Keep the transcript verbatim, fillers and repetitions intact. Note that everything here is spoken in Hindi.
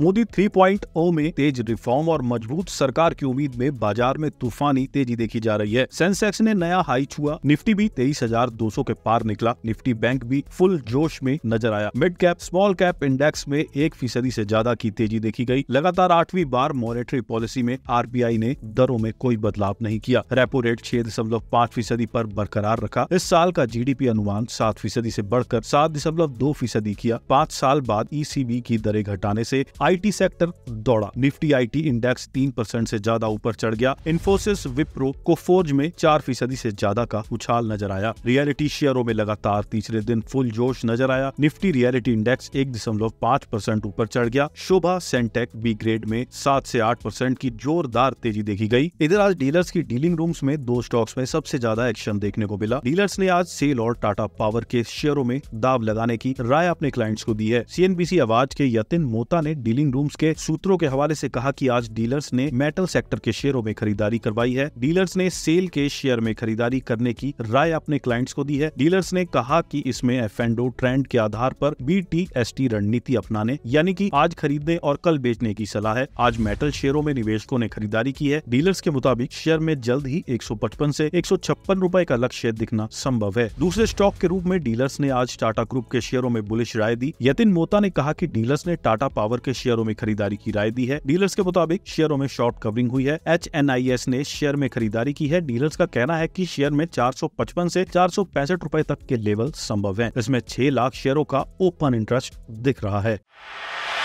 मोदी थ्री पॉइंट ओ में तेज रिफॉर्म और मजबूत सरकार की उम्मीद में बाजार में तूफानी तेजी देखी जा रही है। सेंसेक्स ने नया हाई छुआ, निफ्टी भी तेईस हजार दो सौ के पार निकला, निफ्टी बैंक भी फुल जोश में नजर आया। Mid cap small cap index में एक फीसदी से ज्यादा की तेजी देखी गई। लगातार आठवीं बार मॉनेटरी पॉलिसी में आर बी आई ने दरों में कोई बदलाव नहीं किया। रेपो रेट छह दशमलव पाँच फीसदी पर बरकरार रखा। इस साल का जी डी पी अनुमान सात फीसदी से बढ़कर सात दशमलव दो फीसदी किया। पाँच साल बाद ई सी बी की दरें घटाने से आईटी सेक्टर दौड़ा। निफ्टी आईटी इंडेक्स तीन परसेंट से ज्यादा ऊपर चढ़ गया। इन्फोसिस विप्रो को फोर्ज में चार फीसदी से ज्यादा का उछाल नजर आया। रियलिटी शेयरों में लगातार तीसरे दिन फुल जोश नजर आया। निफ्टी रियलिटी इंडेक्स एक दशमलव पाँच परसेंट ऊपर चढ़ गया। शोभा सेंटेक बी ग्रेड में सात से आठ परसेंट की जोरदार तेजी देखी गई। इधर आज डीलर्स की डीलिंग रूम्स में दो स्टॉक्स में सबसे ज्यादा एक्शन देखने को मिला। डीलर्स ने आज सेल और टाटा पावर के शेयरों में दाव लगाने की राय अपने क्लाइंट्स को दी है। सीएनबीसी आवाज के यतिन मोता ने डीलिंग रूम्स के सूत्रों के हवाले से कहा कि आज डीलर्स ने मेटल सेक्टर के शेयरों में खरीदारी करवाई है। डीलर्स ने सेल के शेयर में खरीदारी करने की राय अपने क्लाइंट्स को दी है। डीलर्स ने कहा कि इसमें एफ एंड ओ ट्रेंड के आधार पर बी टी एस टी रणनीति अपनाने, यानी कि आज खरीदने और कल बेचने की सलाह है। आज मेटल शेयरों में निवेशकों ने खरीदारी की है। डीलर्स के मुताबिक शेयर में जल्द ही एक सौ पचपन से एक सौ छप्पन रुपए का लक्ष्य दिखना संभव है। दूसरे स्टॉक के रूप में डीलर्स ने आज टाटा ग्रुप के शेयरों में बुलिश राय दी। यतिन मोता ने कहा कि डीलर्स ने टाटा पावर के शेयरों में खरीदारी की राय दी है। डीलर्स के मुताबिक शेयरों में शॉर्ट कवरिंग हुई है। एच एन आई एस ने शेयर में खरीदारी की है। डीलर्स का कहना है कि शेयर में चार सौ पचपन से चार सौ पैंसठ रुपए तक के लेवल संभव हैं। इसमें छह लाख शेयरों का ओपन इंटरेस्ट दिख रहा है।